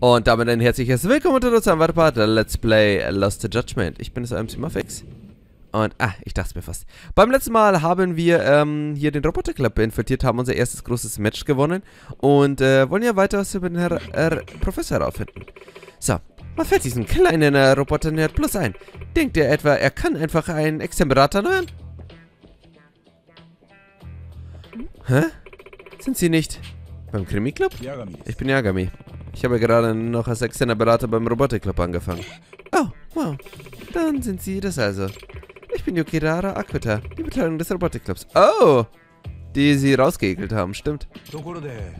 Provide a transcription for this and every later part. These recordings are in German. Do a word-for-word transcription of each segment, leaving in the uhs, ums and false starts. Und damit ein herzliches Willkommen zu unserem weiteren Part Let's Play Lost Judgment. Ich bin das M C Maffyx. Und, ah, ich dachte es mir fast. Beim letzten Mal haben wir ähm, hier den Roboter Club infiltriert, haben unser erstes großes Match gewonnen. Und äh, wollen ja weiter was über den Herr, Herr Professor herausfinden. So, was fällt diesem kleinen äh, Roboter Nerd Plus ein? Denkt er etwa, er kann einfach einen Exterminator erneuern? Hä? Sind Sie nicht beim Krimi-Club? Ich bin Yagami. Ich habe gerade noch als externer Berater beim Roboterclub angefangen. Oh, wow. Dann sind Sie das also. Ich bin Yukirara Akwita, die Betreuung des Roboterclubs. Oh! Die Sie rausgeekelt haben, stimmt.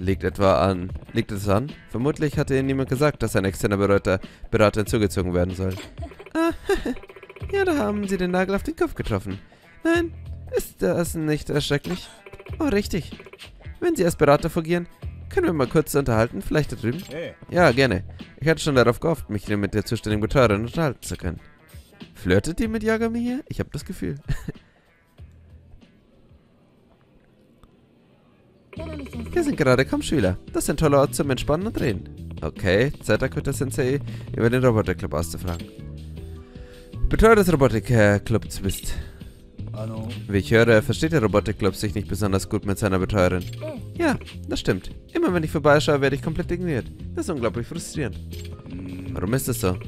Liegt etwa an. Liegt es an? Vermutlich hatte Ihnen niemand gesagt, dass ein externer Berater, Berater hinzugezogen werden soll. Ah, ja, da haben Sie den Nagel auf den Kopf getroffen. Nein, ist das nicht erschrecklich? Oh, richtig. Wenn Sie als Berater fungieren, können wir mal kurz unterhalten, vielleicht da drüben? Ja, gerne. Ich hatte schon darauf gehofft, mich mit der zuständigen Betreuerin unterhalten zu können. Flirtet ihr mit Yagami hier? Ich habe das Gefühl. Wir sind gerade kaum Schüler. Das ist ein toller Ort zum Entspannen und Reden. Okay, Zeit, Akuta-Sensei über den Roboterclub auszufragen. Betreuer des Roboterclubs bist. Wie ich höre, versteht der Roboterclub sich nicht besonders gut mit seiner Betreuerin. Ja, das stimmt. Immer wenn ich vorbeischaue, werde ich komplett ignoriert. Das ist unglaublich frustrierend. Warum ist das so?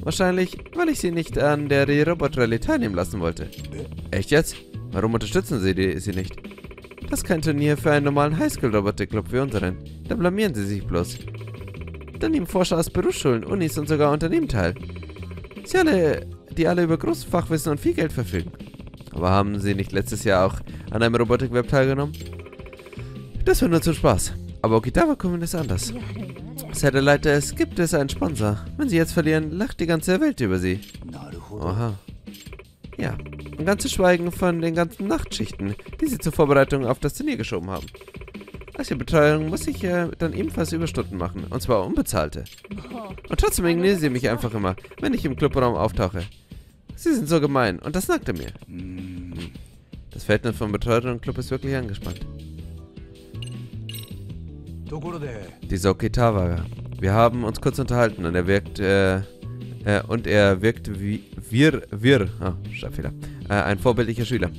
Wahrscheinlich, weil ich sie nicht an der Robotrallye teilnehmen lassen wollte. Echt jetzt? Warum unterstützen sie die, sie nicht? Das ist kein Turnier für einen normalen Highschool-Roboterclub wie unseren. Da blamieren sie sich bloß. Dann nehmen Forscher aus Berufsschulen, Unis und sogar Unternehmen teil. Sie alle, die alle über großes Fachwissen und viel Geld verfügen. Aber haben sie nicht letztes Jahr auch an einem Robotik-Web teilgenommen? Das war nur zum Spaß. Aber Okitawa kommen ist anders. Satellite, es gibt es einen Sponsor. Wenn sie jetzt verlieren, lacht die ganze Welt über sie. Aha. Ja, und ganz zu schweigen von den ganzen Nachtschichten, die sie zur Vorbereitung auf das Turnier geschoben haben. Als die Betreuung muss ich ja dann ebenfalls Überstunden machen, und zwar unbezahlte. Und trotzdem ignorieren sie mich einfach immer, wenn ich im Clubraum auftauche. Sie sind so gemein, und das nagte mir. Das Verhältnis von Betreuung und Club ist wirklich angespannt. Dieser Okitawa. Wir haben uns kurz unterhalten und er wirkt, äh, äh und er wirkt wie, wir, wir, ah, Schreibfehler, äh, ein vorbildlicher Schüler.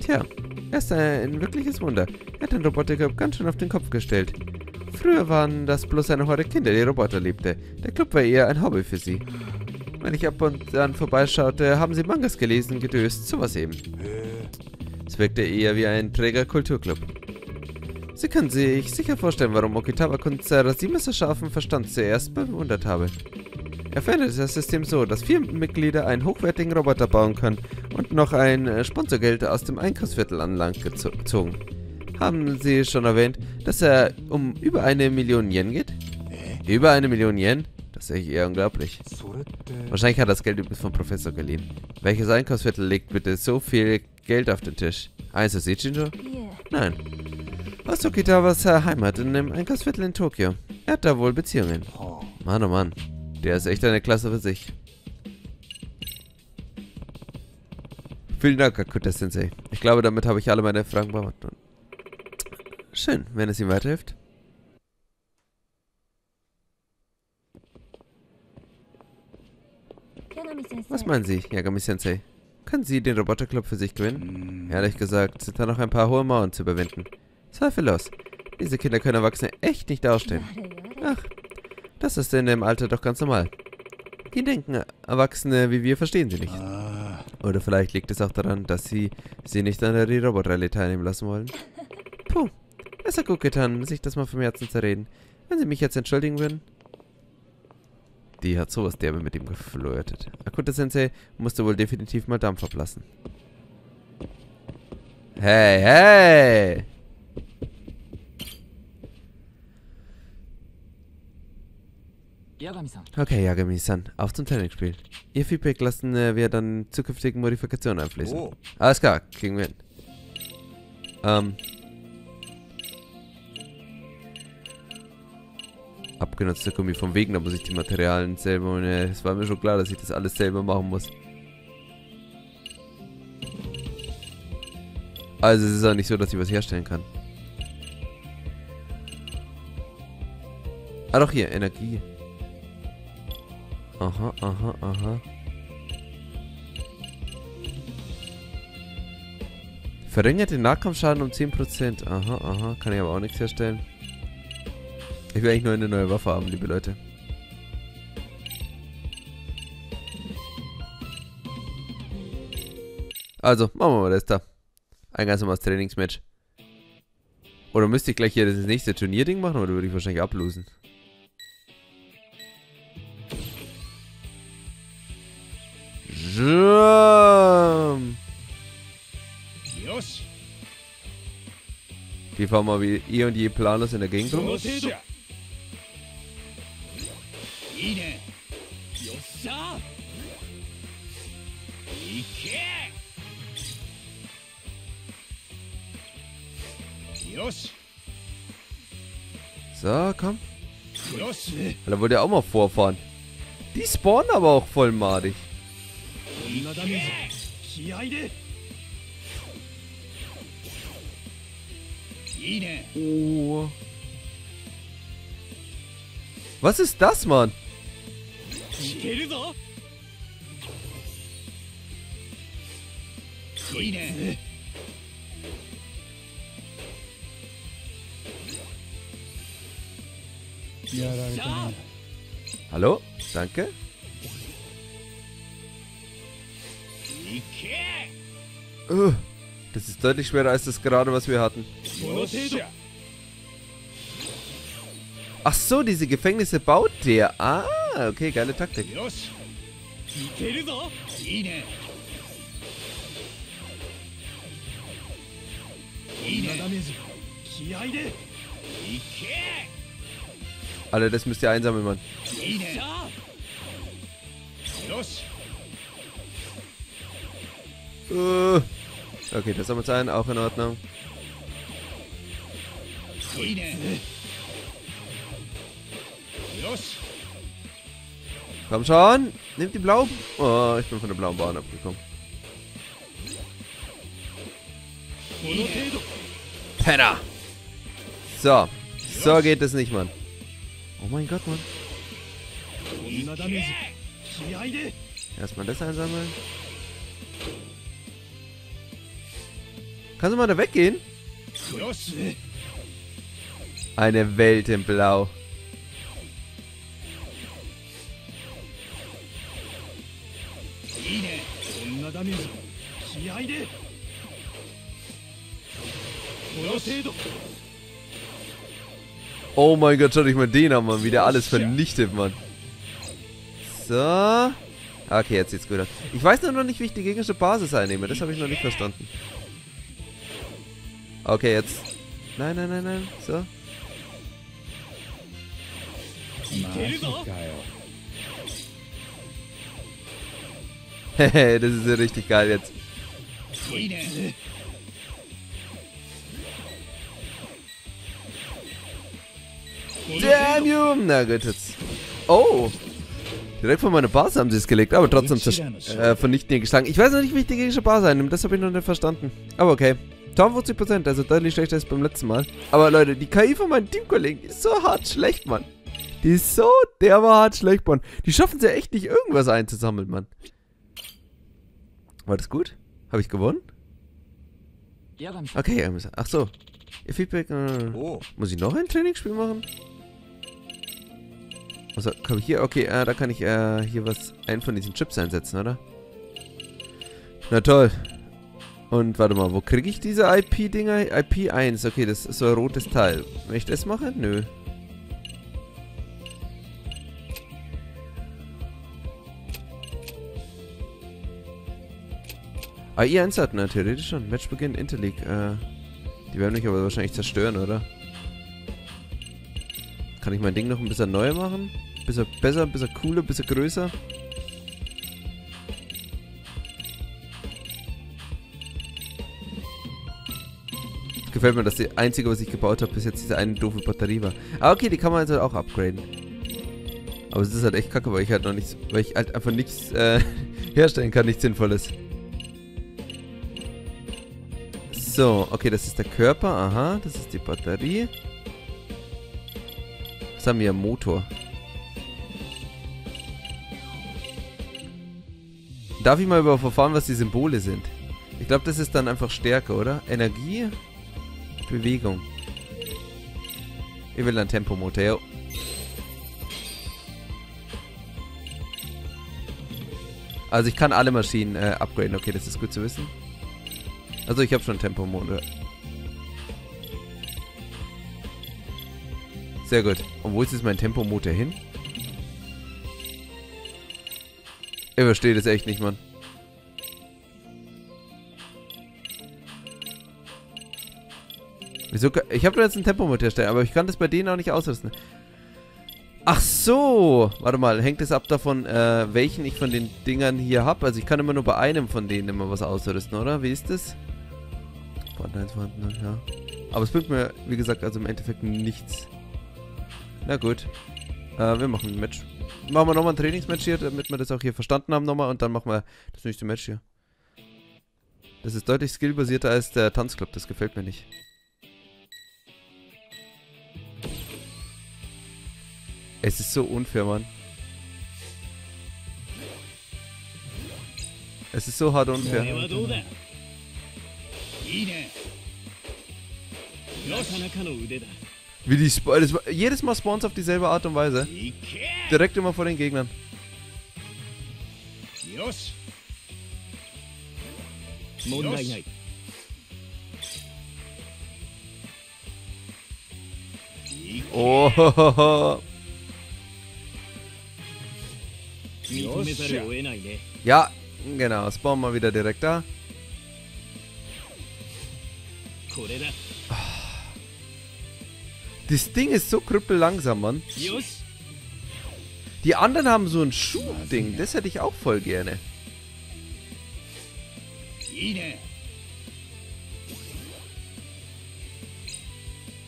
Tja, er ist ein wirkliches Wunder. Er hat den Roboter ganz schön auf den Kopf gestellt. Früher waren das bloß eine Horde Kinder, die Roboter liebte. Der Club war eher ein Hobby für sie. Wenn ich ab und an vorbeischaute, haben sie Mangas gelesen, gedöst, sowas eben. Es wirkte eher wie ein träger Kulturclub. Sie können sich sicher vorstellen, warum Okitawa-kun Sarasimas scharfen Verstand zuerst bewundert habe. Er veränderte das System so, dass vier Mitglieder einen hochwertigen Roboter bauen können und noch ein Sponsorgeld aus dem Einkaufsviertel an Land gezogen. Haben Sie schon erwähnt, dass er um über eine Million Yen geht? Über eine Million Yen? Das ist echt eher unglaublich. Wahrscheinlich hat das Geld übrigens vom Professor geliehen. Welches Einkaufsviertel legt bitte so viel Geld auf den Tisch? Eins aus Ichinjo? Nein. Aus Okitawas Heimat in einem Einkaufsviertel in Tokio. Er hat da wohl Beziehungen. Mann, oh Mann. Der ist echt eine Klasse für sich. Vielen Dank, Akuta-Sensei. Ich glaube, damit habe ich alle meine Fragen beantwortet. Schön, wenn es ihm weiterhilft. Was meinen Sie, Yagami-Sensei? Können Sie den Roboterclub für sich gewinnen? Ehrlich gesagt, sind da noch ein paar hohe Mauern zu überwinden. Zweifellos. Diese Kinder können Erwachsene echt nicht ausstehen. Ach, das ist in dem Alter doch ganz normal. Die denken, Erwachsene wie wir verstehen sie nicht. Oder vielleicht liegt es auch daran, dass sie sie nicht an der Robotrallye teilnehmen lassen wollen. Puh, es hat gut getan, sich das mal vom Herzen zu reden. Wenn Sie mich jetzt entschuldigen würden. Die hat sowas derbe mit ihm geflirtet. Akuta-Sensei musste wohl definitiv mal Dampf ablassen. Hey, hey! Okay, Yagami-san, auf zum Tennisspiel. Ihr Feedback lassen wir dann zukünftigen Modifikationen einfließen. Oh. Alles klar, kriegen wir hin. Ähm. Abgenutzter Gummi vom Weg, da muss ich die Materialien selber. Es war mir schon klar, dass ich das alles selber machen muss. Also es ist auch nicht so, dass ich was herstellen kann. Ah doch, hier, Energie. Aha, aha, aha. Verringert den Nahkampfschaden um zehn Prozent. Aha, aha. Kann ich aber auch nichts herstellen. Ich will eigentlich nur eine neue Waffe haben, liebe Leute. Also, machen wir mal das da. Ein ganz normales Trainingsmatch. Oder müsste ich gleich hier das nächste Turnierding machen, oder würde ich wahrscheinlich ablosen? Jump. Die fahren mal wie eh und je planlos in der Gegend rum. So, komm. Da wollte er auch mal vorfahren. Die spawnen aber auch voll madig. Oh. Was ist das, Mann? Hallo? Danke. Uh, das ist deutlich schwerer als das gerade, was wir hatten. Ach so, diese Gefängnisse baut der. Ah, okay, geile Taktik. Alter, das müsst ihr einsammeln, Mann. Uh. Okay, das haben wir sein, auch in Ordnung. Komm schon, nimm die blaue. Oh, ich bin von der blauen Bahn abgekommen. Penner! So, so geht das nicht, Mann. Oh mein Gott, Mann. Erstmal das einsammeln. Kannst du mal da weggehen? Eine Welt in Blau. Oh mein Gott, schau dich mal den an, Mann. Wie der alles vernichtet, Mann. So. Okay, jetzt sieht's gut aus. Ich weiß nur noch nicht, wie ich die gegnerische Basis einnehme. Das habe ich noch nicht verstanden. Okay, jetzt. Nein, nein, nein, nein. So. Hehe, das ist ja richtig geil jetzt. Damn you! Na gut, jetzt. Oh! Direkt von meiner Basis haben sie es gelegt, aber trotzdem äh, vernichten den geschlagen. Ich weiß noch nicht, wie ich die gegnerische Basis einnehme. Das habe ich noch nicht verstanden. Aber okay. fünfundfünfzig Prozent, also deutlich schlechter als beim letzten Mal. Aber Leute, die K I von meinen Teamkollegen ist so hart schlecht, Mann. Die ist so derbe hart schlecht, Mann. Die schaffen es ja echt nicht, irgendwas einzusammeln, Mann. War das gut? Habe ich gewonnen? Okay, ach so. Ihr Feedback, äh, oh. Muss ich noch ein Trainingsspiel machen? Also, kann ich hier, okay, äh, da kann ich äh, hier was, einen von diesen Chips einsetzen, oder? Na toll. Und warte mal, wo kriege ich diese I P-Dinger? I P eins, okay, das ist so ein rotes Teil. Wenn ich das mache? Nö. I P eins hat, na, theoretisch schon. Match beginnt, Interleague. Äh, die werden mich aber wahrscheinlich zerstören, oder? Kann ich mein Ding noch ein bisschen neu machen? Ein bisschen besser, ein bisschen cooler, ein bisschen größer? Gefällt mir, dass die einzige, was ich gebaut habe, bis jetzt diese eine doofe Batterie war. Ah, okay, die kann man also auch upgraden. Aber es ist halt echt kacke, weil ich halt noch nichts, weil ich halt einfach nichts äh, herstellen kann, nichts Sinnvolles. So, okay, das ist der Körper, aha, das ist die Batterie. Was haben wir? Motor. Darf ich mal über erfahren, was die Symbole sind? Ich glaube, das ist dann einfach Stärke, oder? Energie, Bewegung. Ich will einen Tempomotor, ja. Also ich kann alle Maschinen äh, upgraden. Okay, das ist gut zu wissen. Also ich habe schon einen Tempomotor. Sehr gut. Und wo ist jetzt mein Tempomotor hin? Ich verstehe das echt nicht, Mann. Wieso? Ich habe doch jetzt einen Tempomotor herstellen, aber ich kann das bei denen auch nicht ausrüsten. Ach so! Warte mal, hängt das ab davon, äh, welchen ich von den Dingern hier habe? Also ich kann immer nur bei einem von denen immer was ausrüsten, oder? Wie ist das? Ja. Aber es bringt mir, wie gesagt, also im Endeffekt nichts. Na gut. Äh, wir machen ein Match. Machen wir nochmal ein Trainingsmatch hier, damit wir das auch hier verstanden haben nochmal. Und dann machen wir das nächste Match hier. Das ist deutlich skillbasierter als der Tanzclub. Das gefällt mir nicht. Es ist so unfair, Mann. Es ist so hart unfair. Wie die Sp das, jedes Mal spawns auf dieselbe Art und Weise. Direkt immer vor den Gegnern. Oh, ho, ho, ho. Ja, genau. Spawnen wir wieder direkt da. Das Ding ist so krüppellangsam, Mann. Die anderen haben so ein Schub-Ding. Das hätte ich auch voll gerne.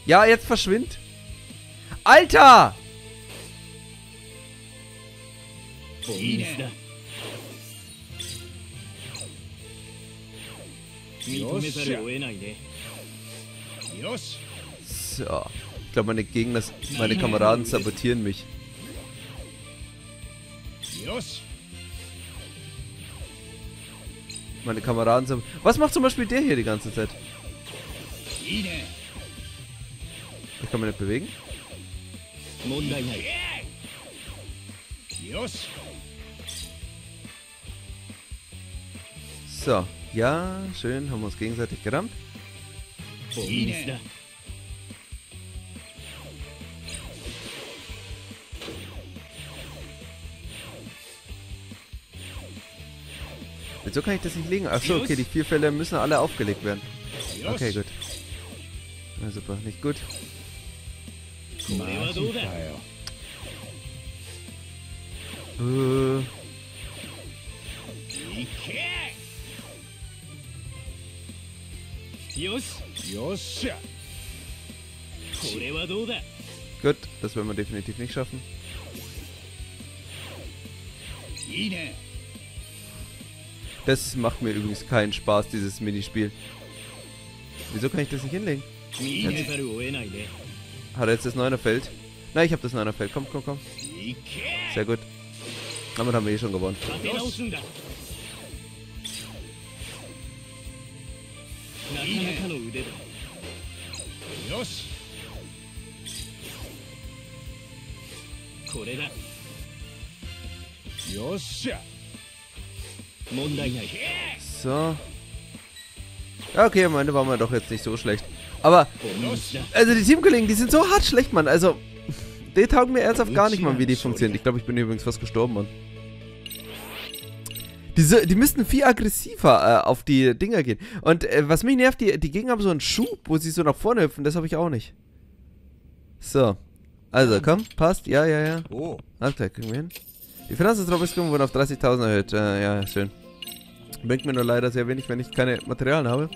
Ja, jetzt verschwindet. Alter! So. Ich glaube, meine Gegner, meine Kameraden sabotieren mich. Meine Kameraden sabotieren. Was macht zum Beispiel der hier die ganze Zeit? Ich kann mich nicht bewegen. So, ja, schön, haben wir uns gegenseitig gerammt. Wieso kann ich das nicht legen? Achso, okay, die vier Fälle müssen alle aufgelegt werden. Okay, gut. Na super, nicht gut. Äh. Gut, das werden wir definitiv nicht schaffen. Das macht mir übrigens keinen Spaß, dieses Minispiel. Wieso kann ich das nicht hinlegen? Jetzt. Hat er jetzt das neuner Feld? Nein, ich habe das neuner Feld. Komm, komm, komm. Sehr gut. Damit haben wir eh schon gewonnen. So. Okay, am Ende waren wir doch jetzt nicht so schlecht. Aber, also die Teamkollegen, die sind so hart schlecht, Mann. Also, die taugen mir ernsthaft gar nicht mal, wie die funktionieren. Ich glaube, ich bin übrigens fast gestorben, Mann. Die, so, die müssten viel aggressiver äh, auf die Dinger gehen. Und äh, was mich nervt, die, die Gegner haben so einen Schub, wo sie so nach vorne hüpfen. Das habe ich auch nicht. So. Also, komm, passt. Ja, ja, ja. Oh. Alles klar, kriegen wir hin. Die Finanzen des Robiskum wurden auf dreißigtausend erhöht. Äh, ja, schön. Bringt mir nur leider sehr wenig, wenn ich keine Materialien habe.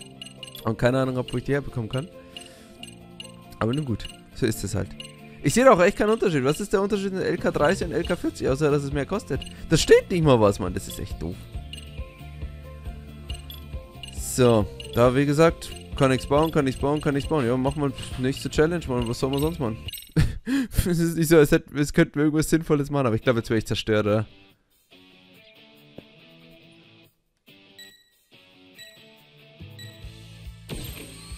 Und keine Ahnung, ob ich die herbekommen kann. Aber nun gut. So ist es halt. Ich sehe doch echt keinen Unterschied. Was ist der Unterschied in L K dreißig und L K vierzig, außer dass es mehr kostet? Das steht nicht mal was, Mann. Das ist echt doof. So. Da, wie gesagt, kann nichts bauen, kann nichts bauen, kann nichts bauen. Ja, machen wir nächste Challenge, Mann. Was soll man sonst machen? Es ist nicht so, als hätten, es könnten wir irgendwas Sinnvolles machen. Aber ich glaube, jetzt wäre ich zerstört, oder?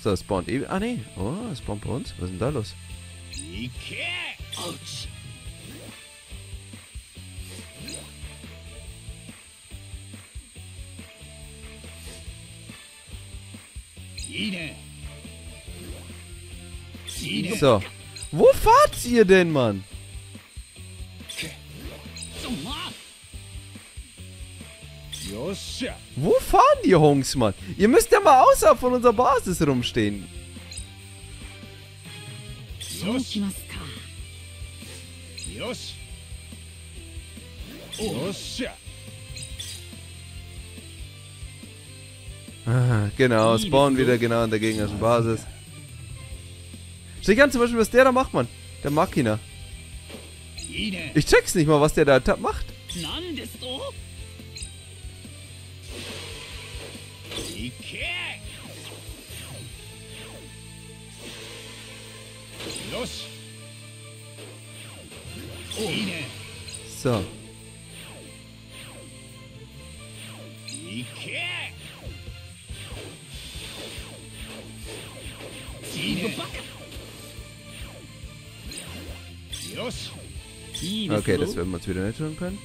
So, spawnt eben. Ah, nee. Oh, es spawnt bei uns. Was ist denn da los? So. Wo fahrt ihr denn, Mann? Wo fahren die Hongs, Mann? Ihr müsst ja mal außerhalb von unserer Basis rumstehen. Ah, genau, spawnen wieder genau an der gegnerischen Basis. Steht ganz zum Beispiel, was der da macht, Mann. Der Makina. Ich check's nicht mal, was der da macht. So. Okay, das werden wir uns wieder nicht tun können.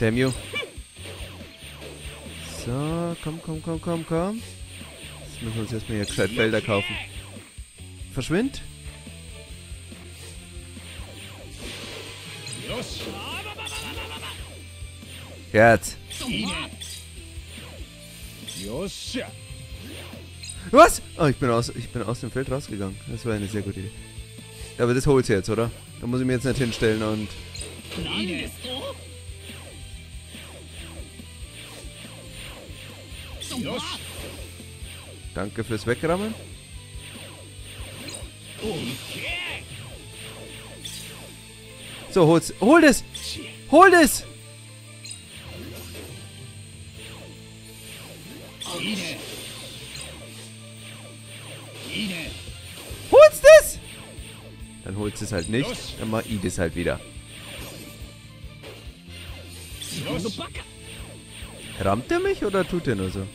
Damn you. So, komm, komm, komm, komm, komm. Jetzt müssen wir uns erstmal hier gescheit Felder kaufen. Verschwind. Jetzt. Was? Oh, ich bin aus, ich bin aus dem Feld rausgegangen. Das war eine sehr gute Idee. Ja, aber das holt's jetzt, oder? Da muss ich mir jetzt nicht hinstellen und... Danke fürs Wegrammen. So, hol's. Hol das! Hol das! Hol's das! Dann holst du es halt nicht, dann mach ich das halt wieder. Rammt er mich oder tut er nur so?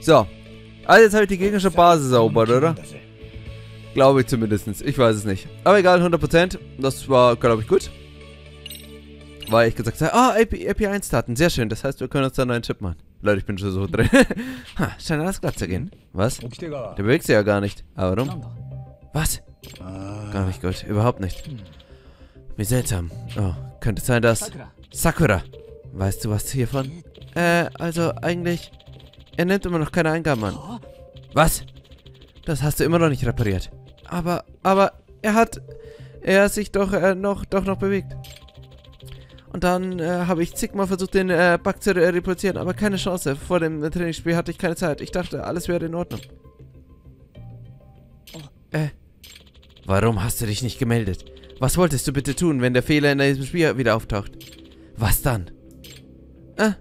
So. Also jetzt habe ich die gegnerische Basis erobert, oder? Glaube ich zumindest. Ich weiß es nicht. Aber egal, hundert Prozent. Das war, glaube ich, gut. Weil ich gesagt habe, ah, A P eins Daten. Sehr schön. Das heißt, wir können uns da einen neuen Chip machen. Leute, ich bin schon so drin. Ha, scheint alles glatt zu gehen. Was? Der bewegt sich ja gar nicht. Aber warum? Was? Gar nicht gut. Überhaupt nicht. Wie seltsam. Oh, könnte sein, dass... Sakura. Weißt du was hiervon? Äh, also eigentlich... Er nimmt immer noch keine Eingaben an. Was? Das hast du immer noch nicht repariert. Aber, aber, er hat... Er hat sich doch äh, noch, doch noch bewegt. Und dann äh, habe ich zigmal versucht, den äh, Bug zu äh, reproduzieren, aber keine Chance. Vor dem äh, Trainingsspiel hatte ich keine Zeit. Ich dachte, alles wäre in Ordnung. Äh, warum hast du dich nicht gemeldet? Was wolltest du bitte tun, wenn der Fehler in diesem Spiel wieder auftaucht? Was dann? Äh,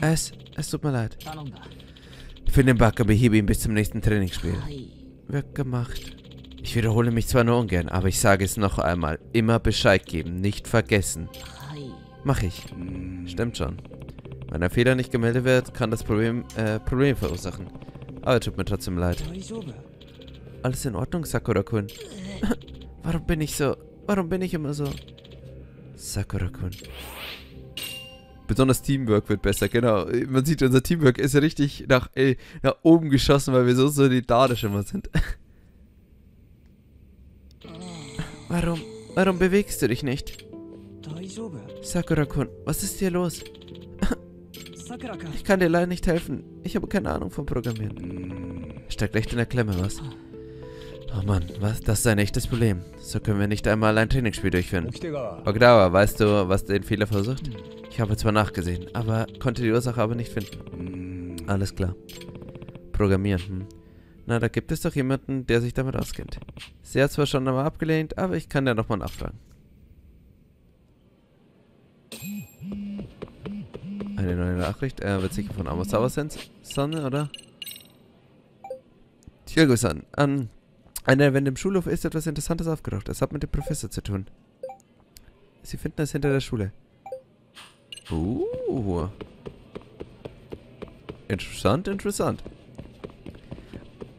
es, es tut mir leid. Für den Bug, aber hebe ihn bis zum nächsten Trainingsspiel. Wird gemacht. Ich wiederhole mich zwar nur ungern, aber ich sage es noch einmal. Immer Bescheid geben, nicht vergessen. Mach ich. Stimmt schon. Wenn der Fehler nicht gemeldet wird, kann das Problem, äh, Probleme verursachen. Aber tut mir trotzdem leid. Alles in Ordnung, Sakura-kun. Warum bin ich so... Warum bin ich immer so... Sakura-kun. Besonders Teamwork wird besser, genau. Man sieht, unser Teamwork ist richtig nach, ey, nach oben geschossen, weil wir so solidarisch immer sind. Warum... Warum bewegst du dich nicht? Sakura-kun, was ist hier los? Ich kann dir leider nicht helfen. Ich habe keine Ahnung vom Programmieren. Steckt echt in der Klemme, was? Oh Mann, was? Das ist ein echtes Problem. So können wir nicht einmal ein Trainingsspiel durchführen. Okitawa, weißt du, was den Fehler versucht? Ich habe zwar nachgesehen, aber konnte die Ursache aber nicht finden. Alles klar. Programmieren, hm. Na, da gibt es doch jemanden, der sich damit auskennt. Sie hat zwar schon einmal abgelehnt, aber ich kann ja nochmal nachfragen. Eine neue Nachricht. Er äh, wird sicher von Amasawa-san, oder? Tyogo-san, an einer Wende im Schulhof ist etwas Interessantes aufgetaucht. Das hat mit dem Professor zu tun. Sie finden es hinter der Schule. Uh. Interessant, interessant.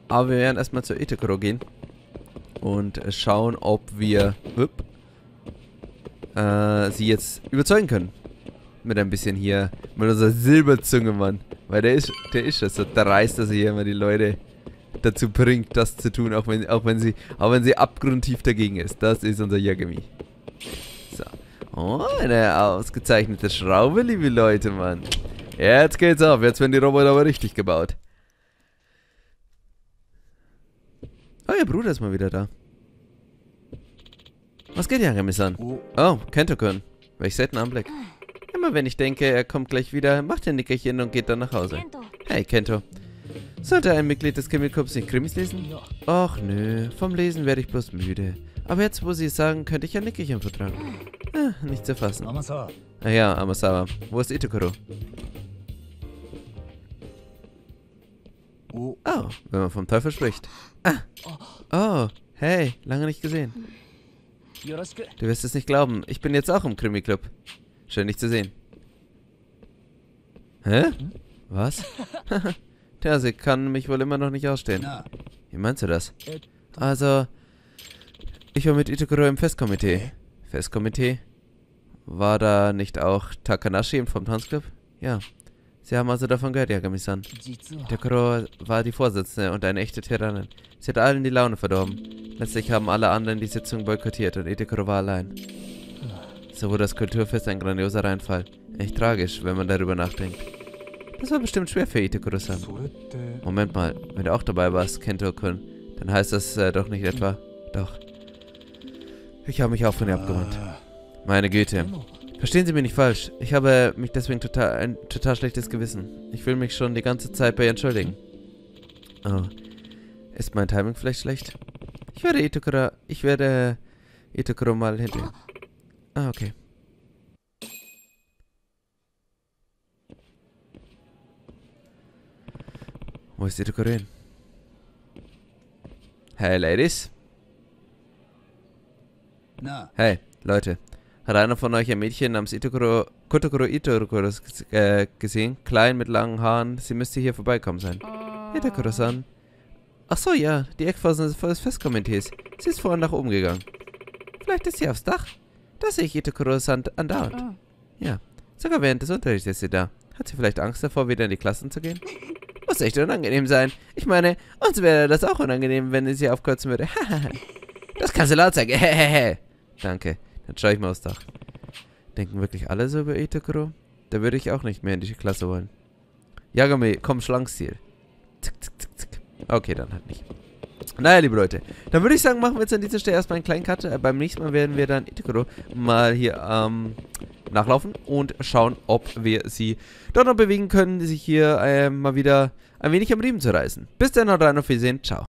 Aber wir werden erstmal zur Itokuro gehen und schauen, ob wir hup, äh, sie jetzt überzeugen können. Mit ein bisschen hier, mit unserer Silberzunge, Mann. Weil der ist, der ist das so dreist, dass er hier immer die Leute dazu bringt, das zu tun, auch wenn, auch wenn sie, auch wenn sie abgrundtief dagegen ist. Das ist unser Yagami. So. Oh, eine ausgezeichnete Schraube, liebe Leute, Mann. Jetzt geht's auf. Jetzt werden die Roboter aber richtig gebaut. Oh, ihr Bruder ist mal wieder da. Was geht, Yagami-san? Oh, Kento-kun. Welch seltener Anblick. Immer wenn ich denke, er kommt gleich wieder, macht ein Nickerchen und geht dann nach Hause. Hey, Kento. Sollte ein Mitglied des Krimi-Clubs nicht Krimis lesen? Och nö, vom Lesen werde ich bloß müde. Aber jetzt, wo sie es sagen, könnte ich ein Nickerchen vertragen. Ah, nicht zu fassen. Amasawa. Ah ja, Amasawa. Wo ist Itokuro? Oh, wenn man vom Teufel spricht. Ah. Oh, hey, lange nicht gesehen. Du wirst es nicht glauben, ich bin jetzt auch im Krimi-Club. Schön, dich zu sehen. Hä? Was? Tja, sie kann mich wohl immer noch nicht ausstehen. Wie meinst du das? Also, ich war mit Itokuro im Festkomitee. Festkomitee? War da nicht auch Takanashi vom Tanzclub? Ja. Sie haben also davon gehört, Yagami-san. Itokuro war die Vorsitzende und eine echte Tyrannin. Sie hat allen die Laune verdorben. Letztlich haben alle anderen die Sitzung boykottiert und Itokuro war allein. So wurde das Kulturfest ein grandioser Reinfall. Echt tragisch, wenn man darüber nachdenkt. Das war bestimmt schwer für Itokuro-san. Moment mal, wenn du auch dabei warst, Kento-kun, dann heißt das äh, doch nicht etwa... Doch. Ich habe mich auch von ihr abgewandt. Meine Güte. Verstehen Sie mich nicht falsch. Ich habe mich deswegen total, ein total schlechtes Gewissen. Ich will mich schon die ganze Zeit bei ihr entschuldigen. Oh. Ist mein Timing vielleicht schlecht? Ich werde Itokuro... Ich werde Itokuro mal hinterher. Ah, okay. Wo ist Itokuro hin? Hey, Ladies. Na. Hey, Leute. Hat einer von euch ein Mädchen namens Itokuro, Kotokuro Itokuro äh, gesehen? Klein, mit langen Haaren. Sie müsste hier vorbeikommen sein. Itokuro-san. Ach so, ja. Die Eckphasen sind voll des Festkomitees. Sie ist vorhin nach oben gegangen. Vielleicht ist sie aufs Dach. Da sehe ich Itokuro-san andauert. Ja. Sogar während des Unterrichts ist sie da. Hat sie vielleicht Angst davor, wieder in die Klassen zu gehen? Muss echt unangenehm sein. Ich meine, uns wäre das auch unangenehm, wenn sie aufkürzen würde. Das kannst du laut sagen. Danke. Dann schaue ich mal aufs Dach. Denken wirklich alle so über Itokuro? Da würde ich auch nicht mehr in die Klasse wollen. Yagami, komm, Schlangstil. Zick, zick, zick, zick. Okay, dann halt nicht. Naja, liebe Leute. Dann würde ich sagen, machen wir jetzt an dieser Stelle erstmal einen kleinen Cut. Beim nächsten Mal werden wir dann Itokuro mal hier ähm, nachlaufen und schauen, ob wir sie dort noch bewegen können, sich hier äh, mal wieder ein wenig am Riemen zu reißen. Bis dann, haut rein, auf Wiedersehen. Ciao.